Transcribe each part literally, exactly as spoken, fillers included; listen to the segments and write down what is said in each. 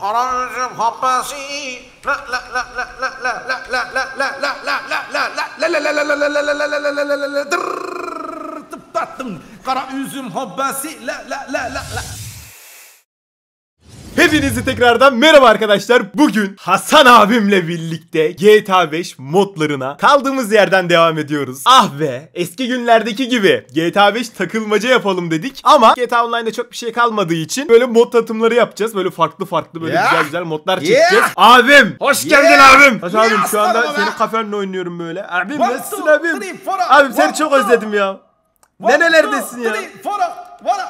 Kara üzüm habbası. La la la la la la la la la la la la la la la. Kara üzüm habbası. La la la la la. Hepinizi tekrardan merhaba arkadaşlar. Bugün Hasan abimle birlikte G T A beş modlarına kaldığımız yerden devam ediyoruz. Ah be, eski günlerdeki gibi G T A beş takılmaca yapalım dedik ama G T A Online'da çok bir şey kalmadığı için böyle mod tanıtımları yapacağız. Böyle farklı farklı böyle yeah. güzel güzel modlar yeah. çekeceğiz. Abim hoş yeah. geldin abim. Hasan yeah. abim şu anda yeah. senin kafenle oynuyorum böyle. Abim one, nasılsın two, abim? Three, four, abim seni two, çok özledim ya. One, nerelerdesin two, ya? Three, four,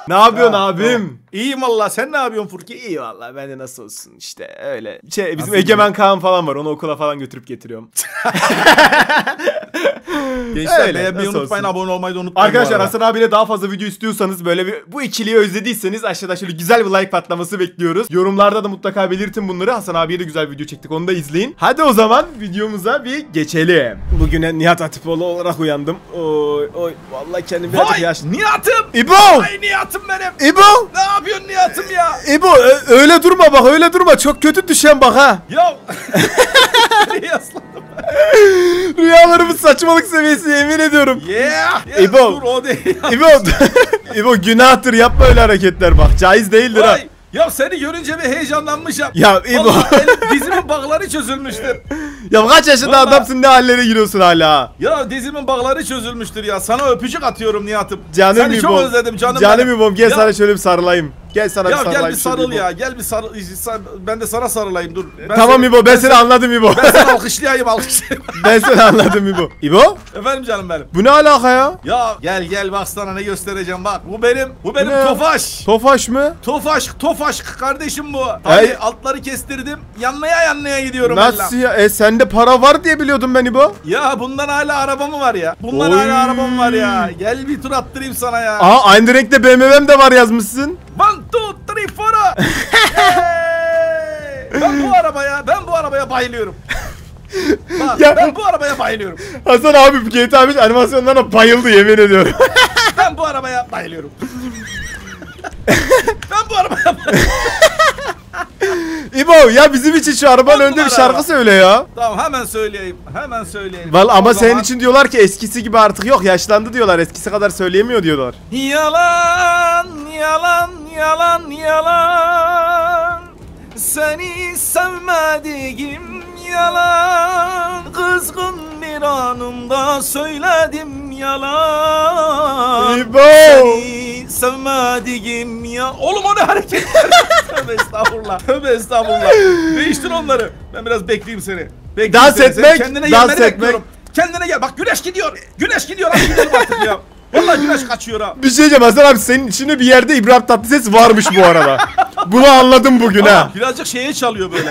ne yapıyorsun ya, abim? Ya. İyiyim valla, sen ne yapıyorsun Furki? İyi valla, ben de nasıl olsun işte öyle. Şey, bizim nasıl Egemen Kaan falan var, onu okula falan götürüp getiriyorum. Gençler beğenmeyi unutmayın, abone olmayı da unutmayın. Arkadaşlar Hasan abiyle daha fazla video istiyorsanız, böyle bir, bu ikiliyi özlediyseniz aşağıda şöyle güzel bir like patlaması bekliyoruz. Yorumlarda da mutlaka belirtin bunları. Hasan abiye de güzel video çektik, onu da izleyin. Hadi o zaman videomuza bir geçelim. Bugüne Nihat Hatipoğlu olarak uyandım. Oy oy valla kendim birazcık yaşlı. Nihat'ım! İbo! Ay Nihat'ım benim! İbo! Ne yapıyorsun Nihat'ım ya? İbo öyle durma bak, öyle durma, çok kötü düşen bak ha. Ya! Rüyalarımın saçmalık seviyesi, yemin ediyorum. Yeah, yeah, İbo, dur, o değil. İbo, İbo günahtır, yapma öyle hareketler bak, caiz değildir ha. Ya seni görünce bir heyecanlanmışım. Ya İbo, dizimin bağları çözülmüştür. Ya kaç yaşında vallahi adamsın, ne hallere giriyorsun hala? Ya dizimin bağları çözülmüştür ya, sana öpücük atıyorum Nihat'ım. Canım seni İbom, çok özledim canım. Canım İbom, gel ya sana şöyle bir sarılayım. Gel sana ya bir sarılayım. Ya gel bir sarıl ya, gel bir sarıl. Ben de sana sarılayım dur. Ben tamam seni, İbo ben, ben seni anladım İbo. Ben seni alkışlayayım alkışlayayım. Ben seni anladım İbo. İbo? Efendim canım benim. Bu ne alaka ya? Ya gel gel bak sana ne göstereceğim bak. Bu benim, bu benim bu Tofaş. Tofaş mı? Tofaş, Tofaş kardeşim bu. Tabii altları kestirdim. Yanlaya yanlaya gidiyorum. Nasıl ya? E sen de para var diye biliyordum ben İbo. Ya bundan hala araba mı var ya? Bundan Oy. hala arabam var ya. Gel bir tur attırayım sana ya. Aha aynı renkte B M W'm de var yazmışsın. One, two, three, four. Ben bu arabaya, ben bu arabaya bayılıyorum. Bak, ya, ben bu arabaya bayılıyorum. Hasan abi G T A beş animasyonlarına bayıldı, yemin ediyorum. Ben bu arabaya bayılıyorum. Ben bu arabaya bayılıyorum. İbo ya bizim için şu arabanın önünde bir şarkı söyle ya. Tamam hemen söyleyeyim. Hemen söyleyeyim. Vallahi ama senin için diyorlar ki eskisi gibi artık yok. Yaşlandı diyorlar. Eskisi kadar söyleyemiyor diyorlar. Yalan, yalan, yalan, yalan. Seni sevmediğim yalan. Kızgın bir anımda söyledim yalan. İbo. Seni sevmediğim ya. Oğlum o ne hareketler? Tövbe estağfurullah. Tövbe estağfurullah. Değiştir onları. Ben biraz bekleyeyim seni. Bekleyeyim dans seni. etmek. Kendine dans etmek. Kendine gel. Bak güneş gidiyor. Güneş gidiyor. Hadi gidelim artık ya. Vallahi güneş kaçıyor ha. Bir şey diyeceğim Hasan abi, senin içinde bir yerde İbrahim Tatlıses varmış bu arada. Bunu anladım bugün ha. ha. Birazcık şeye çalıyor böyle.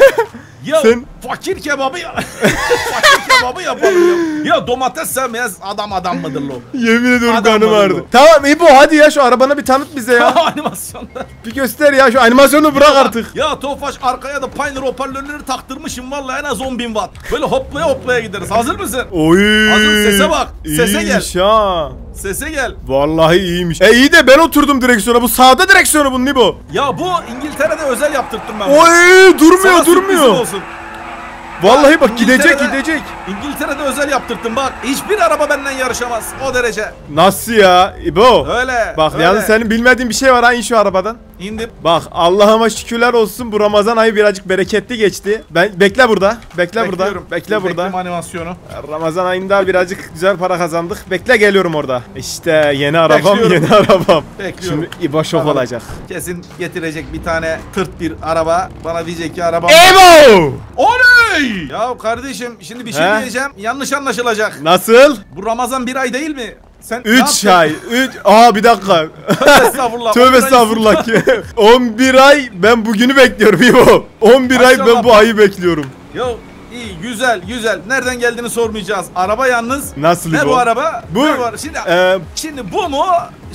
Ya sen fakir kebabı ya. Fakir kebabı yapalım ya. Ya domates sevmeyen adam adam mıdır lo? Yemin ediyorum kanım vardı. Lo. Tamam İbo hadi ya şu arabana bir tanıt bize ya. Animasyonlar. Bir göster ya şu animasyonu, bırak ya, artık. Ya Tofaş arkaya da Pioneer hoparlörleri taktırmışım vallahi, en az on bin watt. Böyle hoplaya hoplaya gideriz. Hazır mısın? Oy. Hazır, sese bak. Sese iyiymiş gel. Ha. Sese gel. Vallahi iyiymiş. E iyi de ben oturdum direksiyona. Bu sağda direksiyonu bunun İbo. Ya bu İngiltere'de özel yaptırttım ben. Oy durmuyor sana durmuyor. Vallahi bak gidecek gidecek. İngiltere'de özel yaptırttım bak. Hiçbir araba benden yarışamaz o derece. Nasıl ya İbo? Öyle. Bak öyle. Yalnız senin bilmediğin bir şey var ha, in şu arabadan. İndim. Bak Allah'ıma şükürler olsun, bu Ramazan ayı birazcık bereketli geçti. Ben bekle burada. Bekle burada. Bekle burada. Bekle animasyonu. Ramazan ayında birazcık güzel para kazandık. Bekle geliyorum orada. İşte yeni arabam, Bekliyorum. yeni arabam. Bekliyorum. Şimdi İbo şok tamam. olacak. Kesin getirecek bir tane tırt bir araba. Bana diyecek ki arabam. İbo! Oley! Ya kardeşim şimdi bir şey He? diyeceğim. Yanlış anlaşılacak. Nasıl? Bu Ramazan bir ay değil mi? Sen üç ay üç Aa bir dakika. Tövbe estağfurullah. Tövbe estağfurullah. on bir ay ben bugünü bekliyorum İbo. on bir ay ben bu ayı bekliyorum. Ya iyi güzel güzel. Nereden geldiğini sormayacağız. Araba yalnız. Nasıl ne bu? Bu araba? Bu var. Şimdi, e... şimdi bu mu?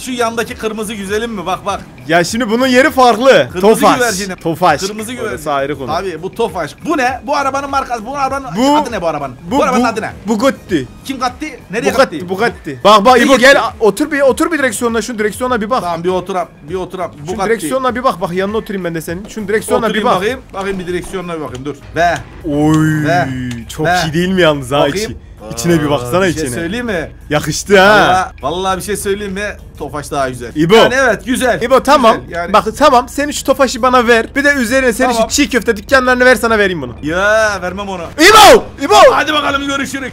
şu yandaki kırmızı güzelim mi? Bak bak. Ya şimdi bunun yeri farklı. Kırmızı Tofaş. Güvercinim. Tofaş. Kırmızı güvercin. Ayrı konu. Abi bu Tofaş. Bu ne? Bu arabanın markası. Bu arabanın bu, adı ne bu arabanın? Bu, bu arabanın bu, adı ne? Bugatti. Kim gatti? Nereye Bugatti, gatti? Bugatti. Bak bak İbo gel otur bir otur bir direksiyonla şu direksiyona bir bak. Tamam bir oturap bir oturap. Şu direksiyonla bir bak bak yanına oturayım ben de senin. Şu direksiyonla oturayım, bir bak. Bakayım bakayım bir direksiyonla bir bakayım dur. Ve. Oy. Ve. Çok Ve. iyi değil mi yalnız ha içi? İçine bir baksana bir şey içine. Söyleyeyim mi? Yakıştı vallahi, ha. Vallahi bir şey söyleyeyim mi? Tofaş daha güzel. İbo. Yani evet güzel. İbo tamam. Güzel, yani. Bak tamam senin şu Tofaş'ı bana ver. Bir de üzerine senin tamam. şu çiğ köfte dükkanlarını ver sana vereyim bunu. Ya vermem onu. İbo! İbo! Hadi bakalım görüşürük.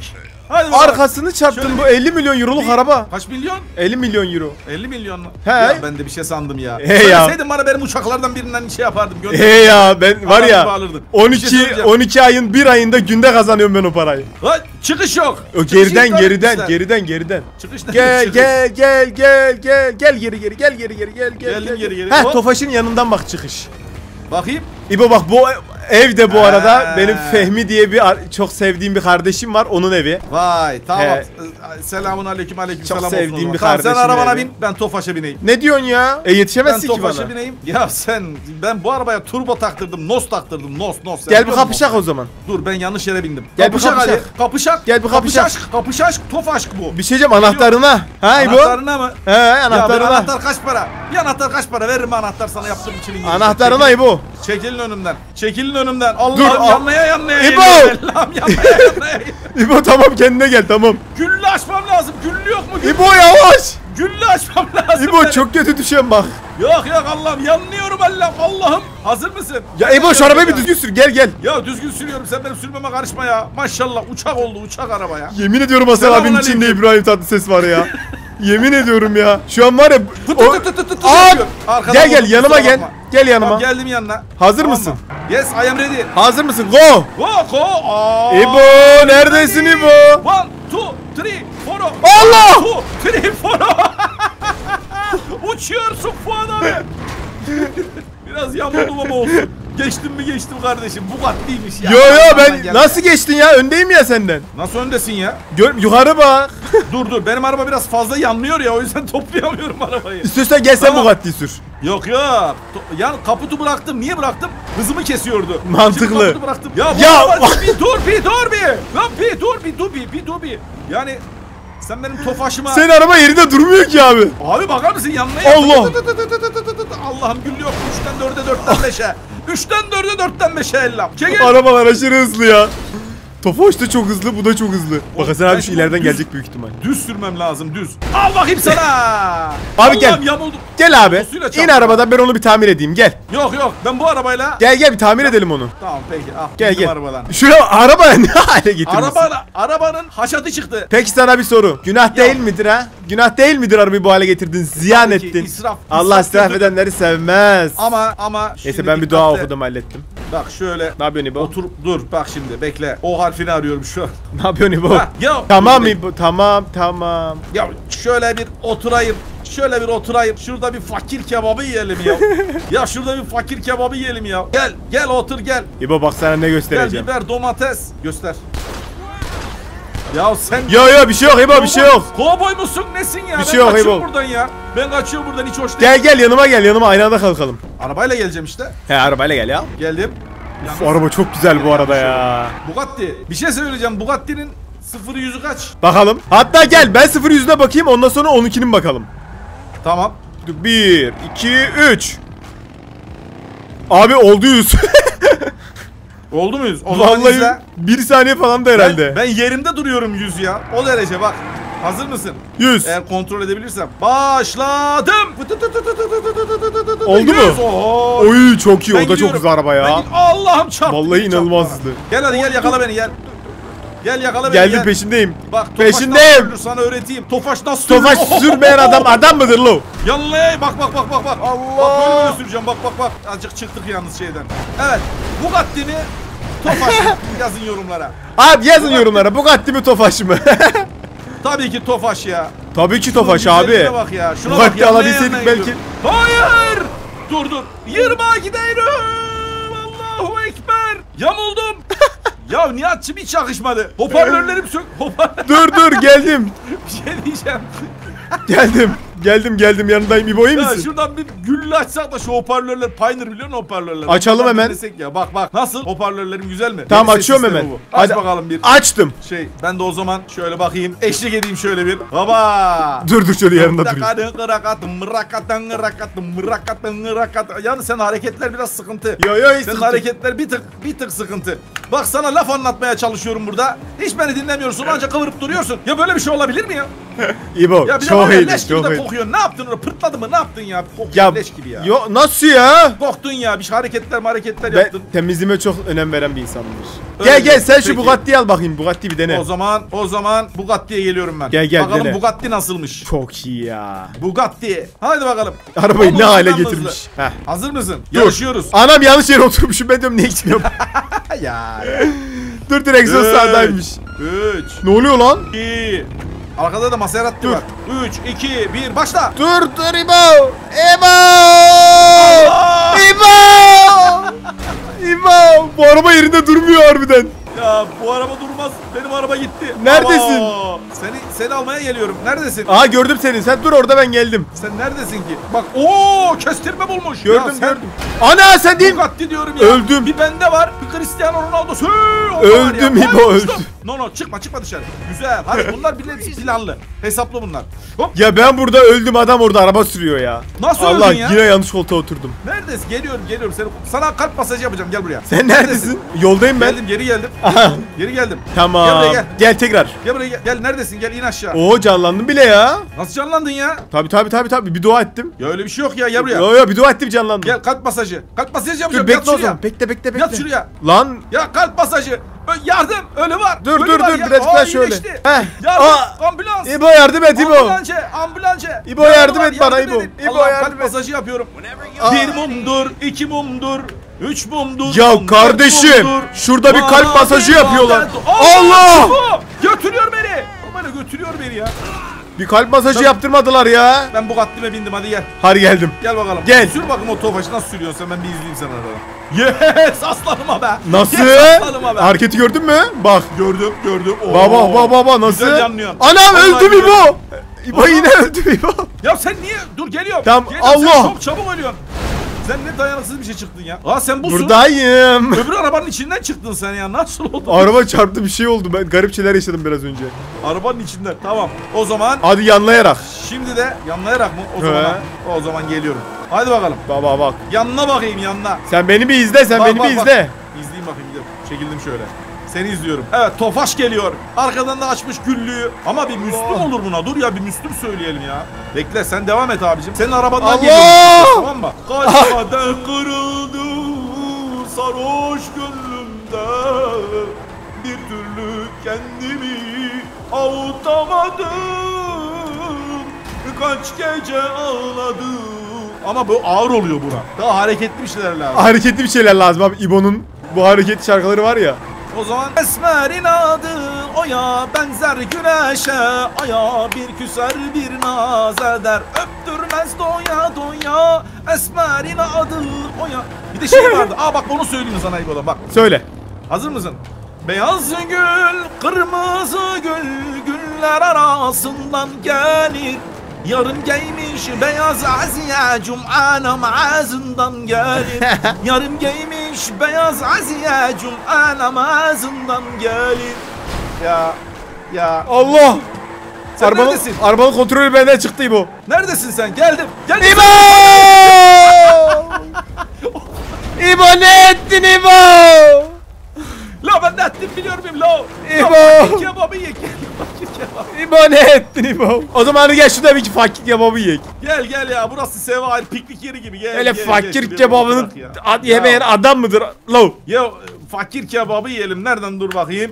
Hadi bakalım. Arkasını çarptın şöyle bu bir... elli milyon euroluk bir... araba. Kaç milyon? elli milyon euro. elli milyon mu? He. Ya ben de bir şey sandım ya. He ya. Söyleseydin bana benim uçaklardan birinden şey yapardım. Gönlüm. He ya ben var ya on iki ayın bir ayında günde kazanıyorum ben o parayı. Lan çıkış yok. O geriden yok geriden işte. geriden geriden. Çıkış gel, çıkış. gel gel gel gel gel geri geri gel geri geri gel gel. Geldim geri geri. Heh, Tofaş'ın yanından bak çıkış. Bakayım. İbo bak bu evde bu arada ee. benim Fehmi diye bir çok sevdiğim bir kardeşim var onun evi. Vay tamam. Ee. Selamun aleyküm aleyküm çok selam. Çok sevdiğim bir kardeşim. Sen arabana bin ben Tofaş'a bineyim. Ne diyorsun ya? E yetişemezsin ki bana. Ben Tofaş'a bineyim. Ya sen ben bu arabaya turbo taktırdım, nos taktırdım, nos nos. Sen gel bir kapışak o zaman. Dur ben yanlış yere bindim. Gel kapışak bir kapışak. Hadi. Kapışak. Gel bir kapışak. Kapışak, kapışak Tofaş bu. Bir şey diyeceğim anahtarına. Ha bu. Anahtarına mı? He anahtarına. Ya, anahtar kaç para? Bir anahtar kaç para? Veririm anahtar sana yaptığım için. Anahtarına bu. Çekilin önümden. Çekilin önümden. Allah'ım yanlaya yanlaya. İbo. Allah'ım yanlaya yanlaya. İbo tamam kendine gel tamam. Güllü açmam lazım. Güllü yok mu? Güllü. İbo yavaş. Güllü açmam lazım. İbo benim. Çok kötü düşen bak. Yok yok Allah'ım yanlıyorum Allah'ım. Allah'ım hazır mısın? Ya İbo şu arabayı bir düzgün sür gel gel. Ya düzgün sürüyorum sen benim sürmeme karışma ya. Maşallah uçak oldu uçak araba ya. Yemin ediyorum Hasan abinin içinde İbrahim Tatlıses var ya. Yemin ediyorum ya. Şu an var ya. O... Tut tut tut tut. Gel gel yanıma gel. Gel yanıma. Tamam, geldim yanına. Hazır tamam mısın? Mı? Yes, I am ready. Hazır mısın? Go. Go, go. Aa, İbo, neredesin ready. İbo? one two three four. Allah! two three four. Uçuyorsun Fuat abi. Biraz yamuldu baba olsun. Geçtim mi geçtim kardeşim. Bugattiymiş ya. Yo yo ben nasıl geçtin ya? Öndeyim ya senden. Nasıl öndesin ya? Gör, yukarı bak. Dur dur. Benim araba biraz fazla yanlıyor ya. O yüzden toplayamıyorum arabayı. İstiyorsan gel sen tamam. Bugatti'yi sür. Yok ya. Yani kaputu bıraktım. Niye bıraktım? Hızımı kesiyordu. Mantıklı. Kaputu bıraktım. Ya, ya. bir dur bir dur bir. Lan bir dur bir dur bir bir dur bir. Yani sen benim Tofaş'ıma. Senin araba yerinde durmuyor ki abi. Abi bakar mısın yanına yanına. Allah. Allah'ım güllü yok. üçten dörde dörtten beşe. üçten dörde dörtten beşe ellam. Arabalar aşırı hızlı ya. Tofaş da çok hızlı, bu da çok hızlı. Bak Hasan abi şu ileriden düz, gelecek büyük ihtimal. Düz sürmem lazım, düz. Al bakayım sana. Abi gel. Gel abi. İn arabadan ben onu bir tamir edeyim, gel. Yok yok, ben bu arabayla. Gel gel bir tamir tamam. edelim onu. Tamam peki, al. Gel gel. Arabadan. Şuraya arabaya ne hale getirmişsin? Araba, arabanın haşatı çıktı. Peki sana bir soru. Günah ya. değil midir ha? Günah değil midir arabayı bu hale getirdin, ziyan Sanki ettin. İsraf, Allah israf edenleri sevmez. Ama ama. Neyse ben bir dua okudum, hallettim. Bak şöyle. Ne yapıyorsun İbo? Otur, dur bak şimdi, bekle. O harfini arıyorum şu an. Ne yapıyorsun İbo? Ha, ya, tamam mi bu? Tamam tamam. Ya şöyle bir oturayım. Şöyle bir oturayım. Şurada bir fakir kebabı yiyelim ya. Ya şurada bir fakir kebabı yiyelim ya. Gel gel otur gel. İbo bak sana ne göstereceğim. Gel biber domates. Göster. Ya sen. Yo yo bir şey yok İbo bir şey yok. Kovboy musun nesin ya? Bir şey yok İbo. Buradan ya. Ben kaçıyorum buradan hiç hoş değil. Gel gel yanıma gel yanıma aynı anda kalkalım. Arabayla geleceğim işte. He arabayla gel ya. Geldim. Of, araba çok güzel bu arada ya. Bugatti. Bir şey söyleyeceğim. Bugatti'nin sıfır yüzü kaç? Bakalım. Hatta gel ben sıfır yüzüne bakayım ondan sonra on ikinin bakalım. Tamam. bir iki üç. Abi oldu yüz. Oldu muyuz? O vallahi bir saniye falan da herhalde. Ben, ben yerimde duruyorum yüz ya. O derece bak. Hazır mısın? yüz. Eğer kontrol edebilirsem. Başladım. Oldu mu? Oo. Oy çok iyi. Ben o da gidiyorum. Çok güzel araba ya. Allah'ım çarptı. Vallahi inanılmazdı. Gel hadi gel yakala beni gel. Gel yakala beni Geldim, gel. Geldim peşindeyim. Bak peşindeyim. Tofaş sana öğreteyim. Tofaş nasıl sürülür? Tofaş sürmeyen adam adam mıdır lo? Yanlay bak bak bak bak bak. Allah. Bak böyle böyle süreceğim bak bak bak. Azıcık çıktık yalnız şeyden. Evet. Bugatti mi? Tofaş mı? Yazın yorumlara. Abi yazın Bugatti. yorumlara. Bugatti mi Tofaş mı? Tabii ki Tofaş ya. Tabii ki Tofaş Şunun abi. Bak ya. Şuna Bugatti bak ya. Alabilseydik belki. Hayır! Dur dur. Yırmağa giderim. Allahu ekber. Yamuldum. Ya Nihat'cığım hiç yakışmadı. Hoparlörlerim sök. Hoparlör. Dur dur geldim. Bir şey diyeceğim. Geldim. Geldim geldim yanındayım. İbo'yu musun? Şuradan bir güllü açsak da şu hoparlörler. Pioneer biliyor musun hoparlörleri? Açalım şuradan hemen. Ya. Bak bak. Nasıl? Hoparlörlerim güzel mi? Tamam benim açıyorum hemen. Bu. Aç hadi bakalım bir. Açtım. Şey ben de o zaman şöyle bakayım. Eşlik edeyim şöyle bir. Baba. Dur dur şöyle yanında durayım. Yani sen hareketler biraz sıkıntı. Yo yo sıkıntı. Hareketler bir tık bir tık sıkıntı. Bak sana laf anlatmaya çalışıyorum burada. Hiç beni dinlemiyorsun ancak kıvırıp duruyorsun. Ya böyle bir şey olabilir mi ya? İbo ya çok iyi. Leş gibi de kokuyor. Ne yaptın orada? Pırtladı mı? Ne yaptın ya? Kokuyor leş gibi ya. Yo nasıl ya? Koktun ya. Bir şey hareketler hareketler yaptın. Ben temizliğime çok önem veren bir insanımdır. Öyle gel gel sen peki. Şu Bugatti'yi al bakayım. Bugatti bir dene. O zaman o zaman Bugatti'ye geliyorum ben. Gel gel bakalım dene. Bugatti nasılmış? Çok iyi ya. Bugatti. Haydi bakalım. Arabayı Onun ne hale getirmiş. Hazır mısın? Dur. Yarışıyoruz. Anam yanlış yere oturmuşum. Ben diyorum ne içmiyorum. Ya. Dur direksiyon sağdaymış. üç. Ne oluyor lan? iki. Arkada da Maserati var. üç iki bir başla. Dur dur İbo. İbo. İbo. İbo. Bu araba yerinde durmuyor harbiden. Ya bu araba durmaz. Benim araba gitti. Neredesin? Abo. Seni seni almaya geliyorum. Neredesin? Aha gördüm seni. Sen dur orada ben geldim. Sen neredesin ki? Bak ooo kestirme bulmuş. Gördüm sen, gördüm. Ana sen değil. Bugatti diyorum ya. Öldüm. Bir bende var. Bir Cristiano Ronaldo. Sü, öldüm İbo öldüm. No no çıkma çıkma dışarı. Güzel. Hadi bunlar bile planlı. Hesaplı bunlar. Hop. Ya ben burada öldüm adam orada araba sürüyor ya. Nasıl Allah, öldün ya? Allah yine yanlış koltuğa oturdum. Neredesin? Geliyorum geliyorum. Seni, sana kalp masajı yapacağım gel buraya. Sen neredesin? neredesin? Yoldayım ben. Geldim geri geldim. Geri geldim. Tamam. Gel buraya gel. Gel tekrar. Gel buraya gel. Gel neredesin? Gel in aşağı. Oo canlandım bile ya. Nasıl canlandın ya? Tabi tabi tabi tabi bir dua ettim. Ya öyle bir şey yok ya gel buraya. Yo yo bir dua ettim canlandım. Gel kalp masajı. Kalp masajı yapacağım. Dur, bekle o zaman. Bekle bekle bekle. Yat şuraya. Lan. Ya kalp masajı. Yardım ölü var. Dur ölü dur var. Dur biraz daha şöyle. Heh. Yardım Aa. Ambulans. İbo yardım et İbo. Ambulans ambulans. İbo yardım, yardım et bana yardım İbo. Edin. İbo Allah, yardım et. Masajı yapıyorum. Bir mumdur, iki mumdur, üç mumdur. Ya mumdur, kardeşim mumdur. Şurada bir kalp masajı yapıyorlar. Allah! Allah! Götürüyor beni. Bana götürüyor beni ya. Bir kalp masajı ben, yaptırmadılar ya. Ben Bugatti'me bindim hadi gel. Hadi geldim. Gel bakalım. Gel. Sür bakayım o Tofaş'ı nasıl sürüyorsun sen ben bir izleyeyim seni arada. Yes aslanıma be. Nasıl? Yes, aslanıma be. Hareketi gördün mü? Bak. Gördüm gördüm. Oo. Baba baba baba nasıl? Anam öldü mü bu? İbo yine öldü mü İbo? Ya sen niye? Dur geliyorum. Tamam geliyorum. Allah. Sen çok çabuk ölüyorsun. Sen ne dayanıksız bir şey çıktın ya. Aa sen busun. Buradayım. Öbür arabanın içinden çıktın sen ya. Nasıl oldu? Araba çarptı bir şey oldu. Ben garip şeyler yaşadım biraz önce. Arabanın içinden. Tamam. O zaman. Hadi yanlayarak. Şimdi de yanlayarak mı? O zaman. O zaman geliyorum. Hadi bakalım. Baba bak. Yanına bakayım yanına. Sen beni bir izle. Sen bak, beni bak, bir bak. izle. İzleyeyim bakayım gidelim. Çekildim şöyle. Seni izliyorum. Evet Tofaş geliyor. Arkadan da açmış güllüğü. Ama bir Müslüm oh. olur buna. Dur ya bir Müslüm söyleyelim ya. Bekle sen devam et abicim. Senin arabandan geliyorum. Tamam mı? Kalpten kırıldı sarhoş gönlümde. Bir türlü kendimi avutamadım. Kaç gece ağladım. Ama bu ağır oluyor buna. Daha hareketli bir şeyler lazım. Hareketli bir şeyler lazım abi. İbo'nun bu hareketli şarkıları var ya. O zaman Esmer'in adı oya benzer güneşe. Aya bir küser bir naz eder. Öptürmez doya doya Esmer'in adı oya. Bir de şey vardı. Aa bak onu söyleyeyim sana İbo'dan bak. Söyle. Hazır mısın? Beyaz gül kırmızı gül güller arasından gelir. Yarım giymiş beyaz aziye cum'anam ağzından gelir. Yarım giymiş beyaz aziye cum'anam ağzından gelir. Ya ya Allah. Sen Arban, neredesin? Arabanın kontrolü benden çıktı İbo. Neredesin sen? Geldim. Geldim. İbo! İbo ne ettin İbo? La ben ne ettim biliyor muyum la? İbo! Kebabı ye. İbo ne ettin İbo? O zaman hadi gel şurada bir iki fakir kebabı yiyek. Gel gel ya burası sevahir piknik yeri gibi gel. Öyle gel, fakir gel, kebabını ya. yemeyen adam mıdır? Lo. Ya fakir kebabı yiyelim nereden dur bakayım.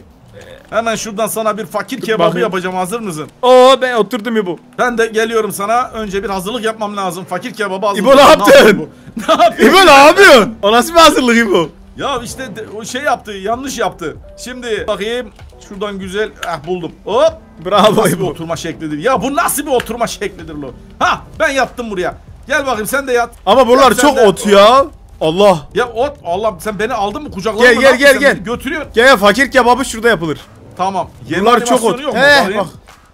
Hemen şuradan sana bir fakir dur, kebabı bakayım. yapacağım hazır mısın? Oo ben oturdum İbo. Ben de geliyorum sana önce bir hazırlık yapmam lazım. Fakir kebabı hazırlık. İbo ne yaptın? Ne yapıyorsun? İbo ne yapıyorsun? O nasıl bir hazırlık İbo? Ya işte o şey yaptı yanlış yaptı. Şimdi bakayım. Şuradan güzel ah buldum. Hop! Bravo. Nasıl bir oturma şeklidir? Ya bu nasıl bir oturma şeklidir lo? Ha ben yattım buraya. Gel bakayım sen de yat. Ama buralar yat, çok de... ot ya. Allah. Ya ot Allah sen beni aldın mı kucakladın gel, mı? Gel gel gel gel. Götürüyor. Gel fakir kebabı şurada yapılır. Tamam. Buralar çok ot. He, bak.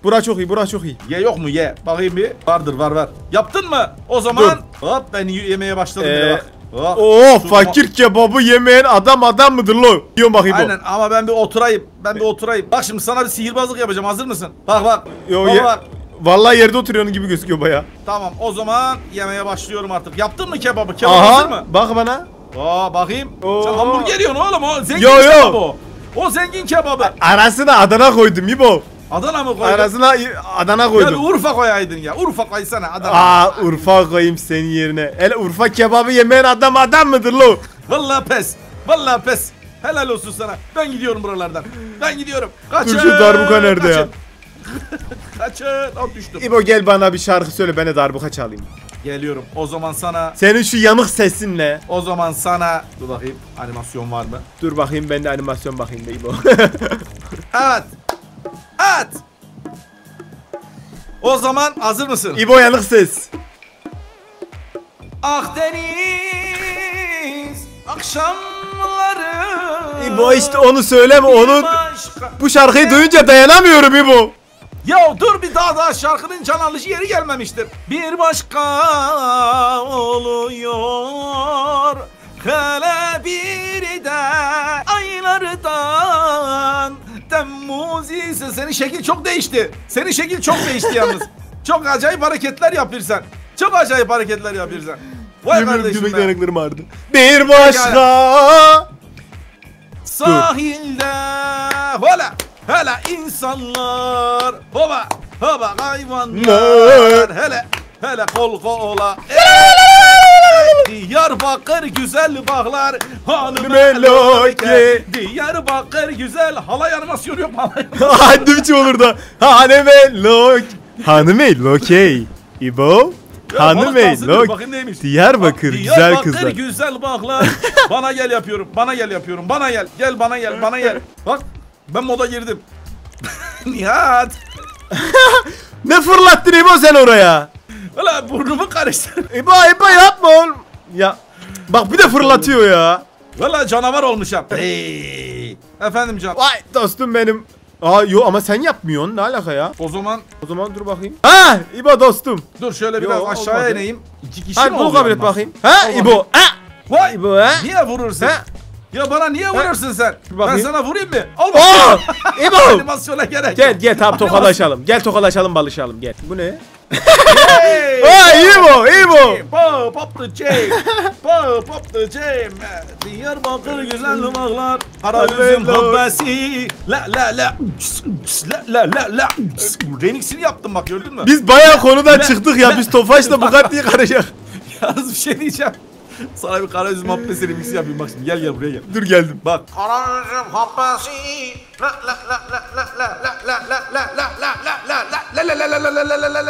Bura çok iyi, bura çok iyi. Ye yok mu ye? Bakayım bir. Vardır, var var. Yaptın mı? O zaman dur. Hop ben yemeye başladım ee... bile bak. Hop. Oo Suma. Fakir kebabı yemeyen adam adam mıdır lo? Diyorum bakayım. Aynen o. Ama ben bir oturayım. Ben bir oturayım. Bak şimdi sana bir sihirbazlık yapacağım. Hazır mısın? Bak bak. Yo, bak, ye... bak. Vallahi yerde oturuyorsun gibi gözüküyor baya. Tamam o zaman yemeye başlıyorum artık. Yaptın mı kebabı? Kebabı aha, hazır mı? Bak bana. Aa bakayım. Sen hamburger yiyorsun oğlum o. Zengin yo, yo. Kebabı o. O zengin kebabı. Arasına Adana koydum İbo. Adana mı koydun? Arasına Adana koydum. Yani Urfa koyaydın ya. Urfa koysana Adana. Aa Urfa koyayım senin yerine. Hele Urfa kebabı yemeyen adam adam mıdır lo? Vallahi pes. Vallahi pes. Helal olsun sana. Ben gidiyorum buralardan. Ben gidiyorum. Kaçın. Dur şu darbuka nerede kaçın. Ya? Kaçın. Al düştüm. İbo gel bana bir şarkı söyle. Ben de darbuka çalayım. Geliyorum. O zaman sana. Senin şu yanık sesinle. O zaman sana. Dur bakayım. Animasyon var mı? Dur bakayım. Ben de animasyon bakayım da İbo. Evet. At. O zaman hazır mısın? İbo yanık ses. Akdeniz akşamları. İbo işte onu söyleme onu. Başka... Bu şarkıyı duyunca dayanamıyorum İbo. Ya dur bir daha daha şarkının can alıcı yeri gelmemiştir. Bir başka oluyor. Hele biri de aylardan. Temmuz ise senin şekil çok değişti. Senin şekil çok değişti yalnız. Çok acayip hareketler yapıyorsan. Çok acayip hareketler yapıyorsan. Vay kardeşim. Dümek yanıklarım ağrıdı. Bir başka sahilde hola hele insanlar baba baba hayvanlar hele hele kolko ola Diyarbakır güzel bağlar hanım eloke Diyarbakır güzel halay animasyonu yok mu? Hadi bir şey olur da hanım eloke hanım eloke İbo hanım eloke Diyarbakır güzel kızlar Diyarbakır güzel bağlar bana gel yapıyorum bana gel yapıyorum bana gel gel bana gel bana gel bak ben moda girdim Nihat ne fırlattın İbo sen oraya? Ulan burnumu karıştır. İbo İbo yapma oğlum. Ya bak bir de fırlatıyor ya. Valla canavar olmuşam. Hey. Efendim canım. Vay dostum benim. Aa yo ama sen yapmıyorsun ne alaka ya? O zaman o zaman dur bakayım. Ha İbo dostum. Dur şöyle biraz yo, aşağıya olmadı. İneyim. İki kişi hayır, mi oluyor? Hadi kabul et bakayım. Ha İbo. Ha. Vay İbo ha. Niye vurursun? Ha? Ya bana niye ha? Vurursun sen? Ben sana vurayım mı? Al bak. İbo. Animasyona gerek. Gel gel tam tokalaşalım. Gel tokalaşalım balışalım gel. Bu ne? Hey, vay İbo, İbo. Pop pop the jam. Pop pop the jam. Diyarbakır güzel bağlar. Karadeniz habbesi. La la la. La la la la. Remix'ini yaptım bak gördün mü? Biz bayağı konudan çıktık ya. Biz Tofaş'la Bugatti'yi karıştık. Yalnız bir şey diyeceğim. Sana bir Karadeniz habbesi remix'i yapayım bak şimdi. Gel gel buraya gel. Dur geldim. Bak. Karadeniz habbesi. La la la la la la la la la la la la. La la la la la la la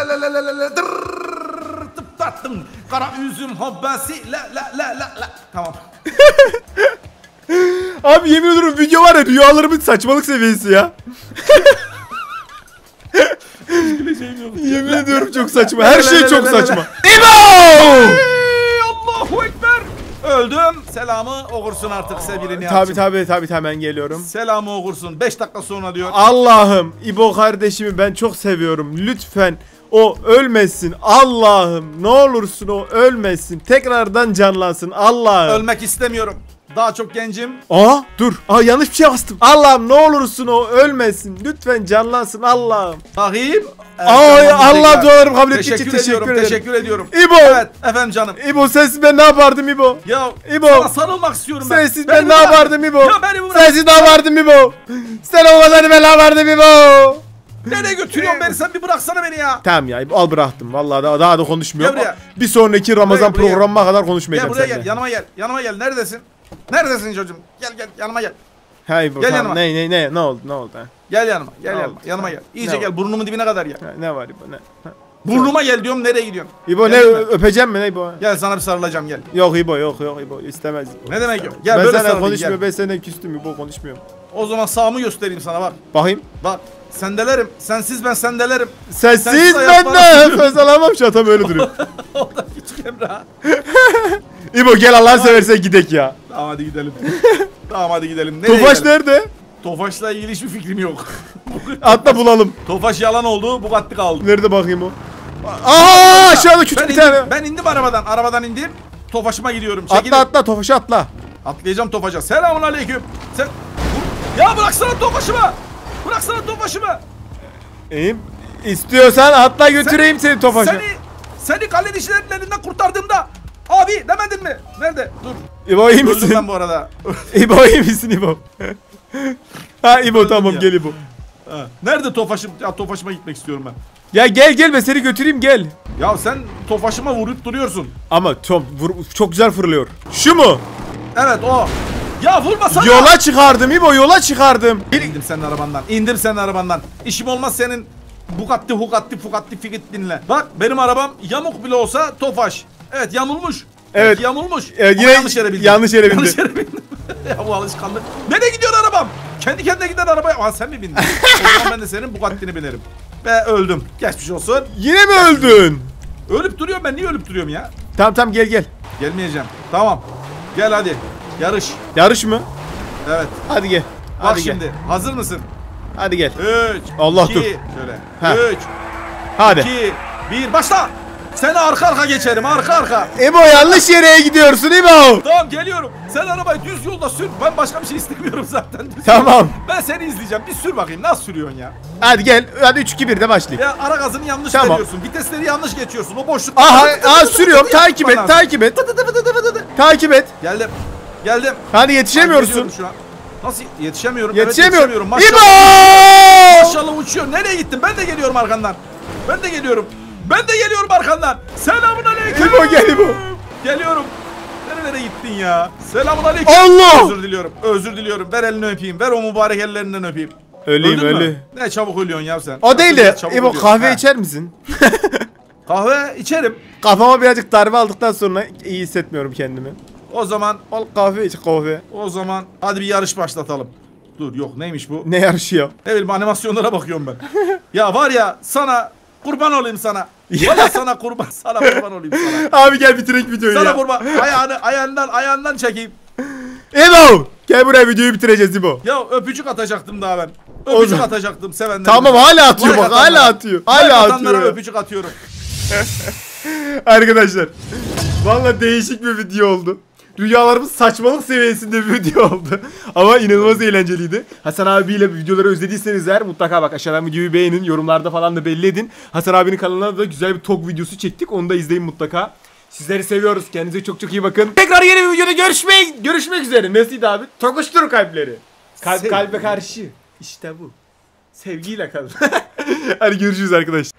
la la la la tıp tattım kara üzüm hobbesi la la la la la tamam. Abi yemin ediyorum video var ya rüyalarımın saçmalık seviyesi ya. Yemin ediyorum çok saçma her şey çok saçma. İbo! Allahu ekber. Öldüm. Selamı okursun artık sevgilini yaptım. Tabi tabi tabi hemen geliyorum. Selamı okursun. beş dakika sonra diyor. Allah'ım İbo kardeşimi ben çok seviyorum. Lütfen o ölmesin. Allah'ım ne olursun o ölmesin. Tekrardan canlansın. Allah'ım. Ölmek istemiyorum. Daha çok gencim. Aa dur. Aa yanlış bir şey bastım. Allah'ım ne olursun o ölmesin. Lütfen canlansın Allah'ım. Bakayım. Ay Allah dualarımı kabul ettiği için teşekkür ediyorum. Teşekkür ediyorum. İbo. Evet efendim canım. İbo sensiz ben ne yapardım İbo? Ya İbo. Sana sarılmak istiyorum ben. Sensiz ben ne yapardım İbo? Ya beni bırak. Sensiz ne yapardım İbo? Sen o kadar ben ne yapardım İbo? Nereye götürüyorsun beni sen bir bıraksana beni ya. Tamam ya İbo al bıraktım. Vallahi daha, daha da konuşmuyorum. Bir sonraki Ramazan buraya, programıma buraya. Kadar konuşmayacağım seninle. Gel buraya gel yanıma gel. Yanıma gel neredesin? Neredesin çocuğum? Gel gel yanıma gel. Hey bu tamam. Ne ne ne ne oldu ne oldu ha? Gel yanıma gel yanıma yanıma gel. İyice gel burnumun dibine kadar gel. Ha, ne var İbo ne? Ha. Burnuma gel diyorum nereye gidiyorsun? İbo gel ne mi? Öpeceğim mi ne İbo? Gel sana bir sarılacağım gel. Yok İbo yok yok İbo istemez. İbo. Ne demek istemez. Yok? Gel ben böyle sarılayım konuşmuyor gel. Ben seninle küstüm İbo konuşmuyorum. O zaman sağımı göstereyim sana bak. Bakayım. Bak sendelerim sensiz ben sendelerim. Sensiz, sensiz ben ne? Söz alamam şu atam öyle duruyor. O da küçük Emre ha. İbo gel Allah'ını seversen gidek ya. Tamam hadi gidelim. Tamam hadi gidelim. Nereye Tofaş gidelim? Nerede? Tofaş'la ilgili hiçbir fikrim yok. Atla bulalım. Tofaş yalan oldu, Bugatti kaldı. Nerede bakayım o? Aa, aşağıda küçük ben bir indim, tane. Ben indim arabadan, arabadan indim. Tofaşıma gidiyorum. Çekilin. Atla atla Tofaş'a atla. Atlayacağım Tofaş'a. Selamun aleyküm. Sen... Ya bıraksana Tofaş'ıma. Bıraksana Tofaş'ıma. İyiyim. İstiyorsan atla götüreyim seni, seni Tofaş'a. Seni, seni kale dişlerinin elinden kurtardığımda abi demedin mi? Nerede? Dur. İbo iyi misin? Öldüm ben bu arada. İbo iyi misin İbo? Ha İbo tamam ya. Gel İbo. Ha. Nerede Tofaş'ım? Ya Tofaş'ıma gitmek istiyorum ben. Ya gel gel ben seni götüreyim gel. Ya sen Tofaş'ıma vurup duruyorsun. Ama çok, çok güzel fırlıyor. Şu mu? Evet o. Ya vurmasana. Yola çıkardım İbo, yola çıkardım. İndim senin arabandan. İndim senin arabandan. İşim olmaz senin Bugatti, Bugatti, Bugatti fikittinle. Bak benim arabam yamuk bile olsa Tofaş. Evet yamulmuş. Evet belki yamulmuş. E, yine yanlış yere bindim. Yanlış yere bindim. Ya bu alışkanlık. Nereye gidiyor arabam? Kendi kendine giden arabaya. Aa sen mi bindin? O zaman ben de senin Bugatti'ni binerim. Ve öldüm. Geçmiş olsun. Yine mi öldün? Ölüp duruyorum ben. Niye ölüp duruyorum ya? Tamam tamam gel gel. Gelmeyeceğim. Tamam. Gel hadi. Yarış. Yarış mı? Evet. Hadi gel. Bak hadi şimdi. Gel. Hazır mısın? Hadi gel. üç. Allah dur. Şöyle. Ha. üç. Hadi. iki bir başla. Seni arka arka geçerim, arka arka. İbo yanlış yere gidiyorsun İbo. Tamam geliyorum. Sen arabayı düz yolda sür. Ben başka bir şey istemiyorum zaten. Düz tamam. Yolda. Ben seni izleyeceğim. Bir sür bakayım. Nasıl sürüyorsun ya? Hadi gel. Hadi üç iki bir'de başlayayım. Ya ara gazını yanlış tamam. Veriyorsun. Vitesleri yanlış geçiyorsun. O boşluk. Aha, aha sürüyorum. Takip et, takip et. Takip et. Geldim. Geldim. Hani yetişemiyorsun. Nasıl yetişemiyorum? Yetişemiyorum. Evet, yetişemiyorum. İbo! Maşallah uçuyor. Nereye gittin? Ben de geliyorum arkandan. Ben de geliyorum. Ben de geliyorum arkandan. Selamun aleyküm. İbo gel İbo. Geliyorum. Nerelere gittin ya? Selamun aleyküm. Allah. Özür diliyorum. Özür diliyorum. Ver elini öpeyim. Ver o mübarek ellerinden öpeyim. Öleyim öyle. Ne çabuk ölüyorsun ya sen. O değil de İbo kahve ha. İçer misin? Kahve içerim. Kafama birazcık darbe aldıktan sonra iyi hissetmiyorum kendimi. O zaman. Al kahve iç kahve. O zaman hadi bir yarış başlatalım. Dur yok neymiş bu? Ne yarışı ya? Ne bileyim animasyonlara bakıyorum ben. Ya var ya sana... Kurban olayım sana. Valla sana kurban, sana kurban olayım sana. Abi gel bitirek videoyu sana ya. Sana kurban. Ayağını, ayağından, ayağından çekeyim. İbo! Gel buraya videoyu bitireceğiz İbo. Ya öpücük atacaktım daha ben. Öpücük o atacaktım sevenlerine. Tamam hala atıyor bak, hala atıyor. Hala atıyor. Öpücük atıyorum. Arkadaşlar. Valla değişik bir video oldu. Rüyalarımız saçmalık seviyesinde bir video oldu. Ama inanılmaz eğlenceliydi. Hasan abiyle videoları özlediyseniz eğer mutlaka bak aşağıdan videoyu beğenin. Yorumlarda falan da belli edin. Hasan abinin kanalına da güzel bir talk videosu çektik. Onu da izleyin mutlaka. Sizleri seviyoruz. Kendinize çok çok iyi bakın. Tekrar yeni bir videoda görüşmek, görüşmek üzere. Nasıl abi? Tokuştur kalpleri. Kalp, kalbe karşı. İşte bu. Sevgiyle kalın. Hadi görüşürüz arkadaşlar.